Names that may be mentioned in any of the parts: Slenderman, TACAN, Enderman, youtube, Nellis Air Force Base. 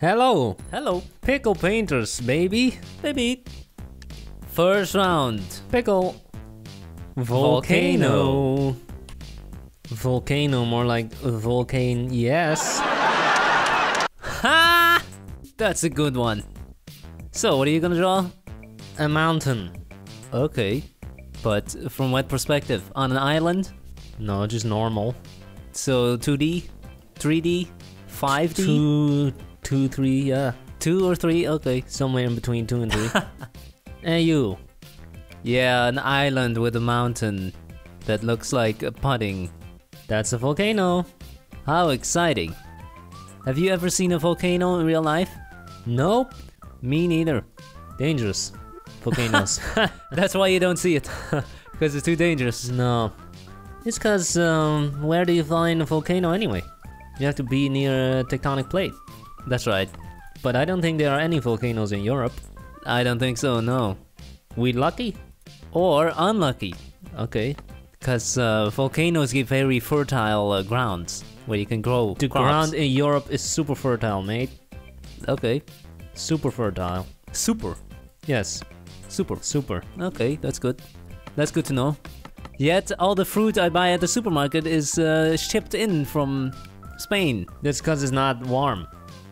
Hello! Hello! Pickle painters, baby! Baby! First round! Pickle! Volcano! Volcano, more like volcano, yes! Ha! That's a good one! So, what are you gonna draw? A mountain. Okay. But from what perspective? On an island? No, just normal. So 2D? 3D? 5D? 2, 3, yeah. 2 or 3? Okay, somewhere in between 2 and 3. And you? Yeah, an island with a mountain that looks like a pudding. That's a volcano! How exciting! Have you ever seen a volcano in real life? Nope! Me neither. Dangerous. Volcanoes. That's why you don't see it. Because it's too dangerous. No. It's because, where do you find a volcano anyway? You have to be near a tectonic plate. That's right. But I don't think there are any volcanoes in Europe. I don't think so, no. We lucky? Or unlucky. Okay. Because volcanoes give very fertile grounds where you can grow crops. The ground in Europe is super fertile, mate. Okay. Super fertile. Super? Yes. Super. Super. Okay, that's good. That's good to know. Yet, all the fruit I buy at the supermarket is shipped in from Spain. That's because it's not warm.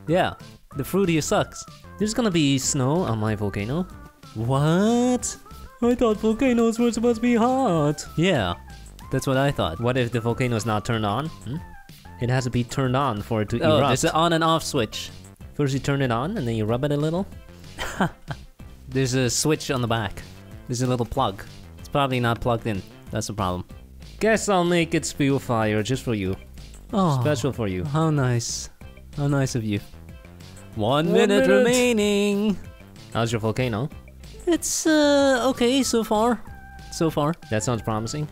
Yeah, the fruit here sucks. There's gonna be snow on my volcano. What? I thought volcanoes were supposed to be hot. Yeah, that's what I thought. What if the volcano is not turned on? Hmm? It has to be turned on for it to erupt. Oh, it's an on and off switch. First you turn it on and then you rub it a little. There's a switch on the back. There's a little plug. It's probably not plugged in. That's the problem. Guess I'll make it spew fire just for you. Oh, special for you. How nice. How nice of you. One minute remaining. How's your volcano? It's okay so far. So far. That sounds promising.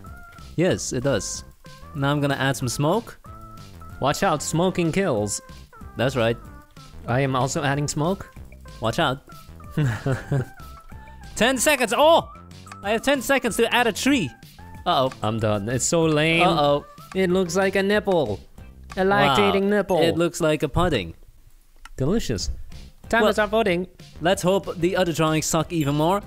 Yes, it does. Now I'm gonna add some smoke. Watch out, smoking kills. That's right. I am also adding smoke. Watch out. 10 seconds! Oh! I have 10 seconds to add a tree! Uh-oh. I'm done. It's so lame. Uh-oh. It looks like a nipple. A lactating nipple. It looks like a pudding. Delicious. Time to start voting. Let's hope the other drawings suck even more.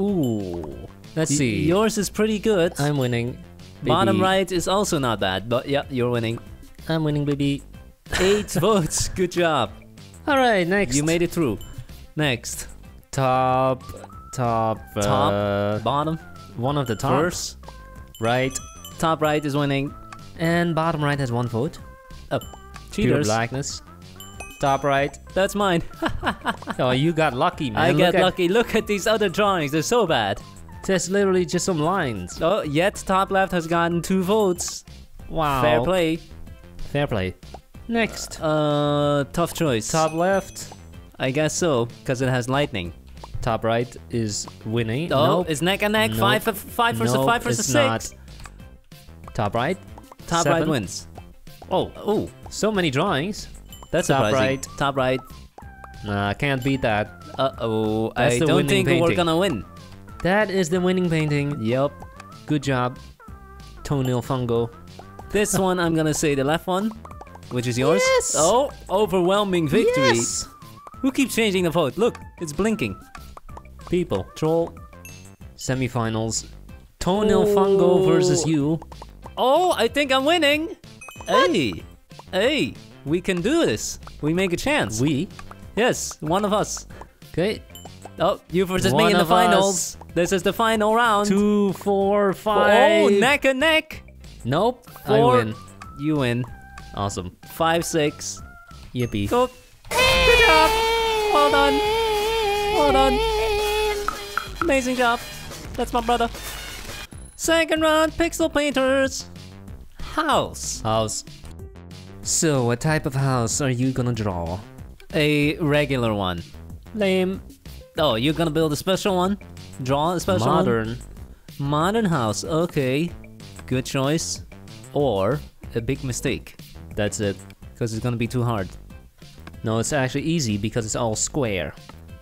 Ooh. Let's see. Yours is pretty good. I'm winning. Baby. Bottom right is also not bad, but yeah, you're winning. I'm winning, baby. 8 votes. Good job. Alright, next. You made it through. Next. Top, bottom. One of the tops. Right. Top right is winning. And bottom right has 1 vote. Up. Cheaters. Pure blackness. Top right. That's mine. Oh, you got lucky, man. I got lucky. Look at these other drawings. They're so bad. There's literally just some lines. Oh, yet top left has gotten 2 votes. Wow. Fair play. Fair play. Next. Tough choice. Top left. I guess so, because it has lightning. Top right is winning. Oh, nope. It's neck and neck. Nope. Five versus six. Not. Top right. Top right wins. Oh, so many drawings. That's top surprising. Top right. Nah, can't beat that. Uh-oh, I don't think we're gonna win. That is the winning painting. Yep. Good job. Toenail fungo. This one, I'm gonna say the left one. Which is yours? Yes! Oh, overwhelming victory! Yes! Who keeps changing the vote? Look, it's blinking. People. Troll. Semifinals. Toenail fungo versus you. Oh, I think I'm winning! What? Hey! Hey! We can do this! We make a chance! We? Yes, one of us. Okay. Oh, you versus me in the finals! This is the final round! 2, 4, 5... Oh, neck and neck! Nope, 4. I win. You win. Awesome. 5, 6. Yippee. Go. Good job. Well done. Well done. Amazing job. That's my brother. Second round, Pixel Painters. House. House. So, what type of house are you gonna draw? A regular one. Lame. Oh, you're gonna build a special one? Draw a special one? Modern. Modern house. Okay. Good choice. Or a big mistake. That's it. Because it's gonna be too hard. No, it's actually easy because it's all square.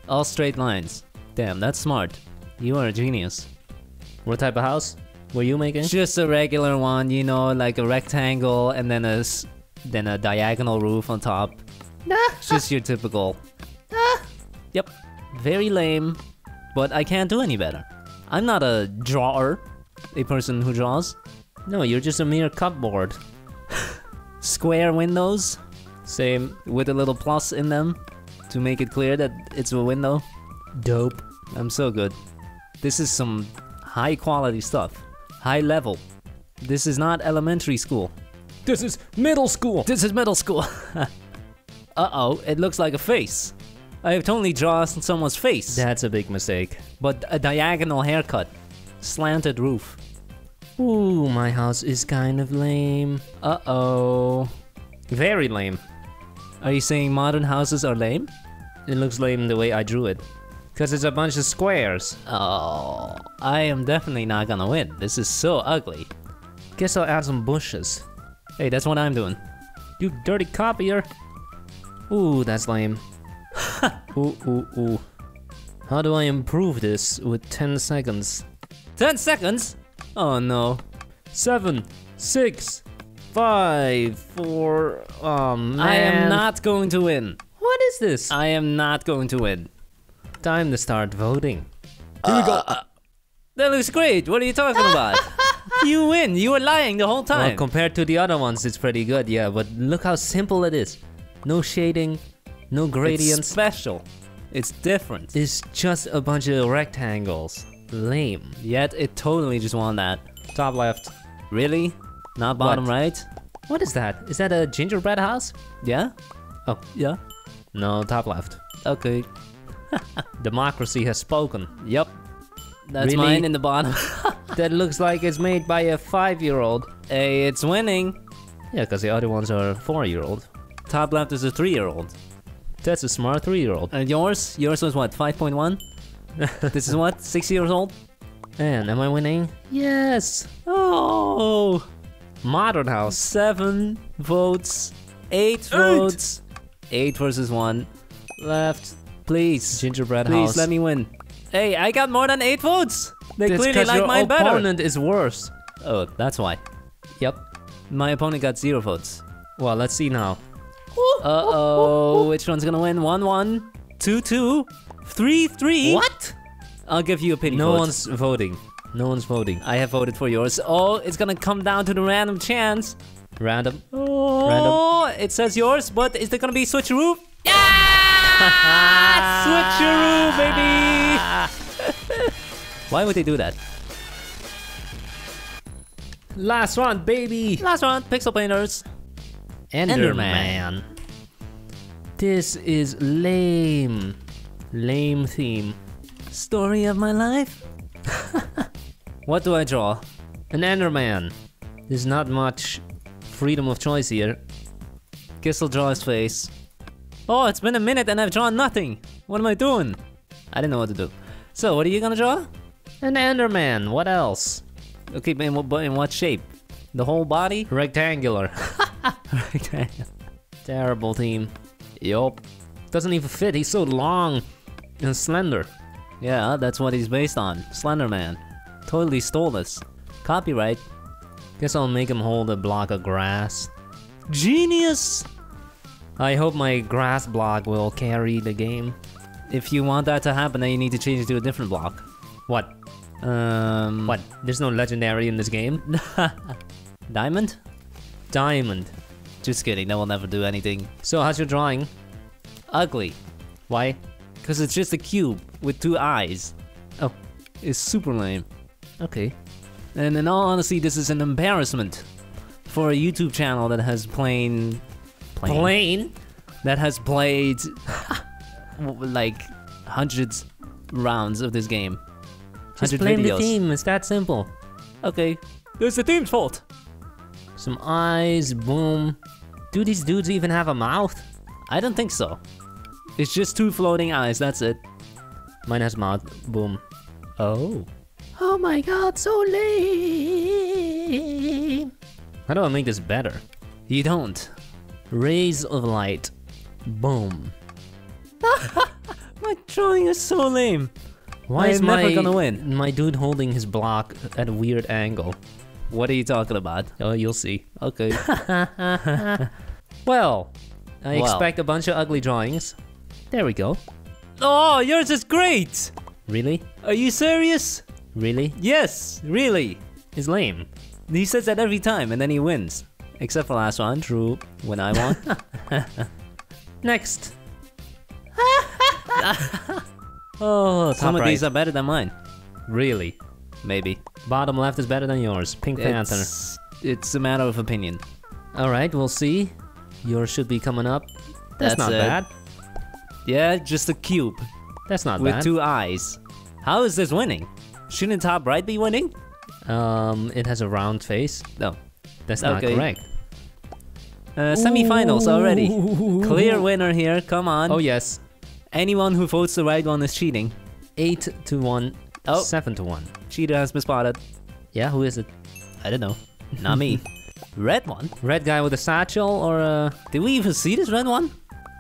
All straight lines. Damn, that's smart. You are a genius. What type of house were you making? Just a regular one, you know, like a rectangle and then a then a diagonal roof on top. It's just your typical. Yep, very lame, but I can't do any better. I'm not a drawer, a person who draws. No, you're just a mere cupboard. Square windows, same, with a little plus in them to make it clear that it's a window. Dope. I'm so good. This is some high quality stuff. High level. This is not elementary school. This is middle school! This is middle school! Uh-oh, it looks like a face. I have totally drawn someone's face. That's a big mistake. But a diagonal haircut. Slanted roof. Ooh, my house is kind of lame. Uh-oh. Very lame. Are you saying modern houses are lame? It looks lame the way I drew it. Because it's a bunch of squares. Oh, I am definitely not gonna win. This is so ugly. Guess I'll add some bushes. Hey, that's what I'm doing. You dirty copier. Ooh, that's lame. Ooh, ooh, ooh. How do I improve this with 10 seconds? 10 seconds? Oh no. 7, 6, 5, 4. Oh man. I am not going to win. What is this? I am not going to win. Time to start voting. Here we go. That looks great. What are you talking about? You win. You were lying the whole time. Well, compared to the other ones, it's pretty good, yeah. But look how simple it is. No shading, no gradients. It's special. It's different. It's just a bunch of rectangles. Lame. Yet it totally just won that. Top left. Really? Not bottom right? What is that? Is that a gingerbread house? Yeah? Oh, yeah. No, top left. Okay. Democracy has spoken. Yep. That's really? Mine in the bottom. That looks like it's made by a 5-year-old. Hey, it's winning. Yeah, because the other ones are 4-year-old. Top left is a 3-year-old. That's a smart 3-year-old. And yours? Yours was what, 5.1? This is what, 6 years old? And am I winning? Yes! Oh! Modern house. 7 votes. 8 votes. 8 versus 1. Left. Please. Gingerbread house. Please let me win. Hey, I got more than 8 votes! They clearly like mine better! Your opponent is worse. Oh, that's why. Yep. My opponent got 0 votes. Well, let's see now. Uh-oh, which one's gonna win? 1-1. 2-2. 3-3. What? I'll give you a pity vote. No one's voting. No one's voting. I have voted for yours. Oh, it's gonna come down to the random chance. Random. Oh, random. It says yours, but is there gonna be switcheroo? Yeah! Switcheroo, baby! Why would they do that? Last round, baby! Last round, Pixel Painters. Enderman. This is lame. Lame theme. Story of my life? What do I draw? An Enderman. There's not much freedom of choice here. Guess I'll draw his face. Oh, it's been a minute and I've drawn nothing. What am I doing? I didn't know what to do. So, what are you gonna draw? An Enderman. What else? Okay, but in what shape? The whole body? Rectangular. Terrible theme. Yup. Doesn't even fit. He's so long and slender. Yeah, that's what he's based on. Slenderman. Totally stole this. Copyright. Guess I'll make him hold a block of grass. Genius! I hope my grass block will carry the game. If you want that to happen, then you need to change it to a different block. What? What? There's no legendary in this game? Diamond? Diamond. Just kidding, that will never do anything. So how's your drawing? Ugly. Why? Because it's just a cube with 2 eyes. Oh. It's super lame. Okay. And in all honesty, this is an embarrassment for a YouTube channel that has plain? That has played like hundreds rounds of this game. Just blame the theme, it's that simple. Okay. It's the theme's fault. Some eyes, boom. Do these dudes even have a mouth? I don't think so. It's just 2 floating eyes, that's it. Mine has mouth, boom. Oh. Oh my god, so lame. How do I make this better? You don't. Rays of light, boom. My drawing is so lame. Why is never gonna win? My dude holding his block at a weird angle. What are you talking about? Oh, you'll see. Okay. Well, I expect a bunch of ugly drawings. There we go. Oh, yours is great! Really? Are you serious? Really? Yes, really. It's lame. He says that every time and then he wins. Except for last one, true, when I won. Next. Oh, some of these are better than mine. Really? Maybe. Bottom left is better than yours. Pink Panther. It's a matter of opinion. Alright, we'll see. Yours should be coming up. That's not bad. Yeah, just a cube. That's not bad. With two eyes. How is this winning? Shouldn't top right be winning? It has a round face. No. That's not correct. Semi-finals already. Clear winner here, come on. Oh yes. Anyone who votes the right one is cheating. 8-1, 7-1. Cheater has been spotted. Yeah, who is it? I don't know. Not me. Red one? Red guy with a satchel or a... Did we even see this red one?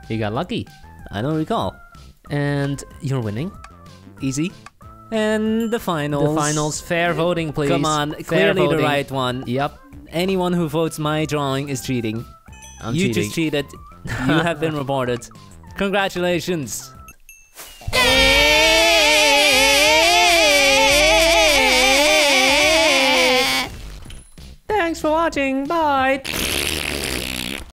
He got lucky. I don't recall. And you're winning. Easy. And the finals. The finals. Fair voting, please. Come on, clearly the right one. Yep. Anyone who votes my drawing is cheating. You just cheated. You have been rewarded. Congratulations. Thanks for watching. Bye.